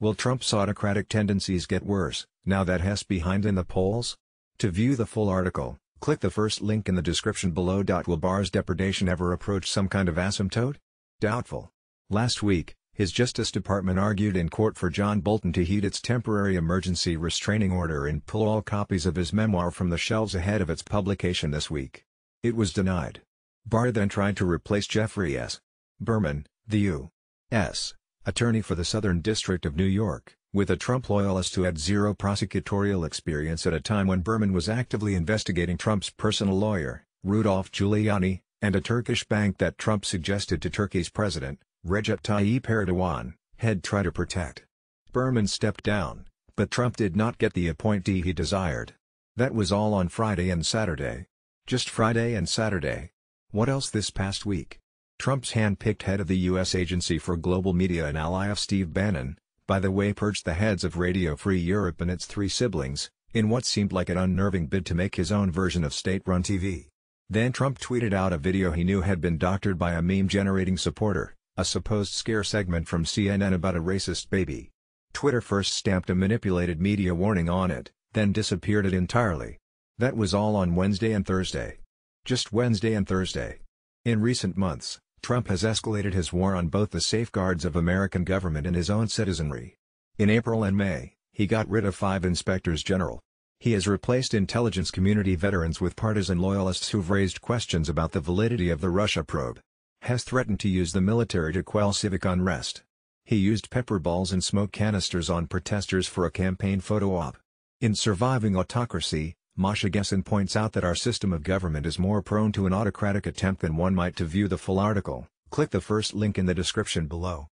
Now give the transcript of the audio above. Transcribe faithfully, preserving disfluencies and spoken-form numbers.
Will Trump's autocratic tendencies get worse, now that Hess behind in the polls? To view the full article, click the first link in the description below. Will Barr's depredation ever approach some kind of asymptote? Doubtful. Last week, his Justice Department argued in court for John Bolton to heed its temporary emergency restraining order and pull all copies of his memoir from the shelves ahead of its publication this week. It was denied. Barr then tried to replace Geoffrey S. Berman, the U S Attorney for the Southern District of New York, with a Trump loyalist who had zero prosecutorial experience at a time when Berman was actively investigating Trump's personal lawyer, Rudolph Giuliani, and a Turkish bank that Trump suggested to Turkey's president, Recep Tayyip Erdogan, had tried to protect. Berman stepped down, but Trump did not get the appointee he desired. That was all on Friday and Saturday. Just Friday and Saturday. What else this past week? Trump's hand-picked head of the U S Agency for Global Media and ally of Steve Bannon, by the way, perched the heads of Radio Free Europe and its three siblings, in what seemed like an unnerving bid to make his own version of state-run T V. Then Trump tweeted out a video he knew had been doctored by a meme-generating supporter, a supposed scare segment from C N N about a racist baby. Twitter first stamped a manipulated media warning on it, then disappeared it entirely. That was all on Wednesday and Thursday. Just Wednesday and Thursday. In recent months, Trump has escalated his war on both the safeguards of American government and his own citizenry. In April and May, he got rid of five inspectors general. He has replaced intelligence community veterans with partisan loyalists who've raised questions about the validity of the Russia probe. Hess threatened to use the military to quell civic unrest. He used pepper balls and smoke canisters on protesters for a campaign photo op. In Surviving Autocracy, Masha Gessen points out that our system of government is more prone to an autocratic attempt than one might. To view the full article, click the first link in the description below.